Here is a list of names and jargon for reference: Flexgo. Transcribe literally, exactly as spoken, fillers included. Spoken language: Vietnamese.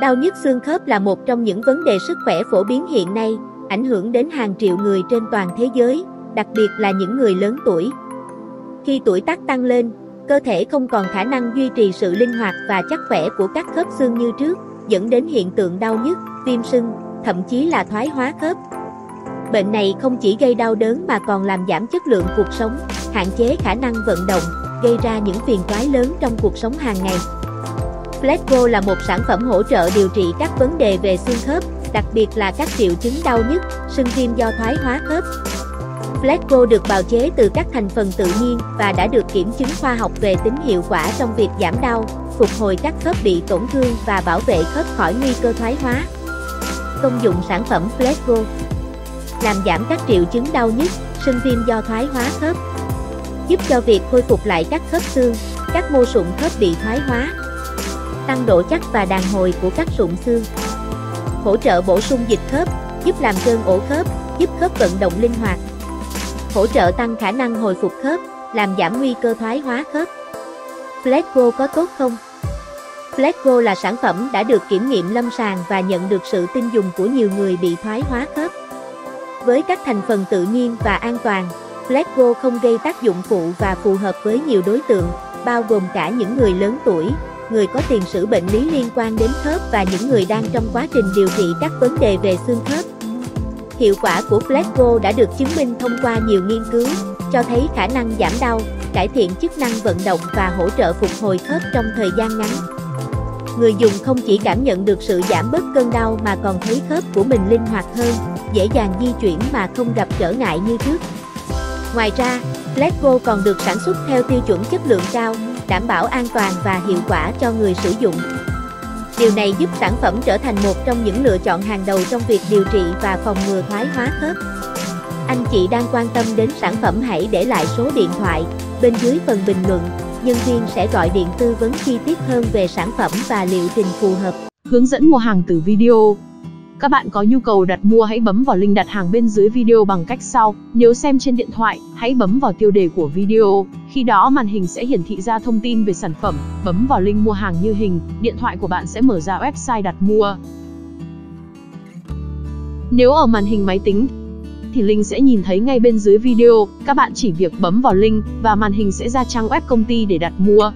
Đau nhức xương khớp là một trong những vấn đề sức khỏe phổ biến hiện nay, ảnh hưởng đến hàng triệu người trên toàn thế giới, đặc biệt là những người lớn tuổi. Khi tuổi tác tăng lên, cơ thể không còn khả năng duy trì sự linh hoạt và chắc khỏe của các khớp xương như trước, dẫn đến hiện tượng đau nhức, viêm sưng, thậm chí là thoái hóa khớp. Bệnh này không chỉ gây đau đớn mà còn làm giảm chất lượng cuộc sống, hạn chế khả năng vận động, gây ra những phiền toái lớn trong cuộc sống hàng ngày. Flexgo là một sản phẩm hỗ trợ điều trị các vấn đề về xương khớp, đặc biệt là các triệu chứng đau nhức, sưng viêm do thoái hóa khớp. Flexgo được bào chế từ các thành phần tự nhiên và đã được kiểm chứng khoa học về tính hiệu quả trong việc giảm đau, phục hồi các khớp bị tổn thương và bảo vệ khớp khỏi nguy cơ thoái hóa. Công dụng sản phẩm Flexgo: làm giảm các triệu chứng đau nhức, sưng viêm do thoái hóa khớp, giúp cho việc khôi phục lại các khớp xương, các mô sụn khớp bị thoái hóa, tăng độ chắc và đàn hồi của các sụn xương, hỗ trợ bổ sung dịch khớp, giúp làm trơn ổ khớp, giúp khớp vận động linh hoạt, hỗ trợ tăng khả năng hồi phục khớp, làm giảm nguy cơ thoái hóa khớp. Flexgo có tốt không? Flexgo là sản phẩm đã được kiểm nghiệm lâm sàng và nhận được sự tin dùng của nhiều người bị thoái hóa khớp. Với các thành phần tự nhiên và an toàn, Flexgo không gây tác dụng phụ và phù hợp với nhiều đối tượng, bao gồm cả những người lớn tuổi, người có tiền sử bệnh lý liên quan đến khớp và những người đang trong quá trình điều trị các vấn đề về xương khớp. Hiệu quả của Flexgo đã được chứng minh thông qua nhiều nghiên cứu, cho thấy khả năng giảm đau, cải thiện chức năng vận động và hỗ trợ phục hồi khớp trong thời gian ngắn. Người dùng không chỉ cảm nhận được sự giảm bớt cơn đau mà còn thấy khớp của mình linh hoạt hơn, dễ dàng di chuyển mà không gặp trở ngại như trước. Ngoài ra, Flexgo còn được sản xuất theo tiêu chuẩn chất lượng cao, đảm bảo an toàn và hiệu quả cho người sử dụng. Điều này giúp sản phẩm trở thành một trong những lựa chọn hàng đầu trong việc điều trị và phòng ngừa thoái hóa khớp. Anh chị đang quan tâm đến sản phẩm, hãy để lại số điện thoại bên dưới phần bình luận. Nhân viên sẽ gọi điện tư vấn chi tiết hơn về sản phẩm và liệu trình phù hợp. Hướng dẫn mua hàng từ video. Các bạn có nhu cầu đặt mua hãy bấm vào link đặt hàng bên dưới video bằng cách sau. Nếu xem trên điện thoại, hãy bấm vào tiêu đề của video. Khi đó màn hình sẽ hiển thị ra thông tin về sản phẩm. Bấm vào link mua hàng như hình, điện thoại của bạn sẽ mở ra website đặt mua. Nếu ở màn hình máy tính, thì link sẽ nhìn thấy ngay bên dưới video, các bạn chỉ việc bấm vào link và màn hình sẽ ra trang web công ty để đặt mua.